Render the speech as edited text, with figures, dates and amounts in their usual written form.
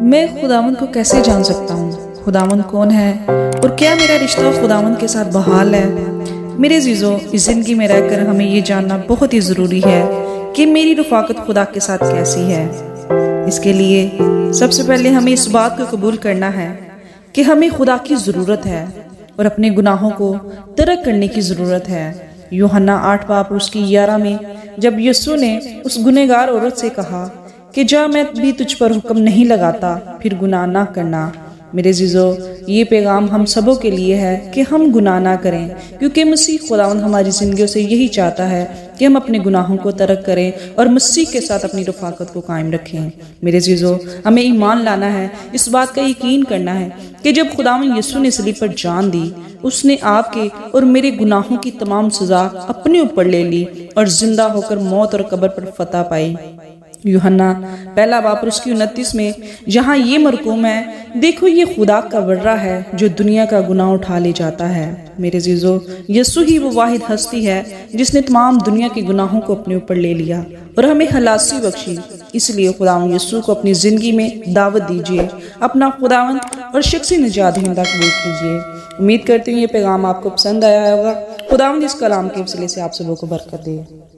मैं खुदावंद को कैसे जान सकता हूँ? खुदावंद कौन है और क्या मेरा रिश्ता खुदावंद के साथ बहाल है? मेरे अज़ीज़ों, इस ज़िंदगी में रहकर हमें ये जानना बहुत ही ज़रूरी है कि मेरी रफाकत खुदा के साथ कैसी है। इसके लिए सबसे पहले हमें इस बात को कबूल करना है कि हमें खुदा की ज़रूरत है और अपने गुनाहों को तरक करने की ज़रूरत है। यूहन्ना 8 बाब उसकी 11 में जब यीशु ने उस गुनहगार औरत से कहा कि जा, मैं भी तुझ पर हुक्म नहीं लगाता, फिर गुनाह ना करना। मेरे अज़ीज़ो, ये पैगाम हम सबों के लिए है कि हम गुनाह ना करें, क्योंकि मसीह खुदावंद हमारी ज़िंदगियों से यही चाहता है कि हम अपने गुनाहों को तरक करें और मसीह के साथ अपनी रफाकत को कायम रखें। मेरे अज़ीज़ो, हमें ईमान लाना है, इस बात का यकीन करना है कि जब खुदावंद यीशु ने सलीब पर जान दी, उसने आपके और मेरे गुनाहों की तमाम सज़ा अपने ऊपर ले ली और ज़िंदा होकर मौत और कब्र पर फतह पाई। यूहन्ना 1 बाब उसकी 29 में जहाँ ये मरकूम है, देखो ये खुदा का वर्रा है जो दुनिया का गुनाह उठा ले जाता है। मेरे अज़ीज़ो, यीशु ही वो वाहिद हस्ती है जिसने तमाम दुनिया के गुनाहों को अपने ऊपर ले लिया और हमें खलासी बख्शी। इसलिए खुदावंद यीशु को अपनी ज़िंदगी में दावत दीजिए, अपना खुदावंद और शख्सी निजात दहिंदा कबूल कीजिए। उम्मीद करती हूँ ये पैगाम आपको पसंद आया होगा। खुदावंद इस कलाम के वसीले से आप सबों को बरकत दे।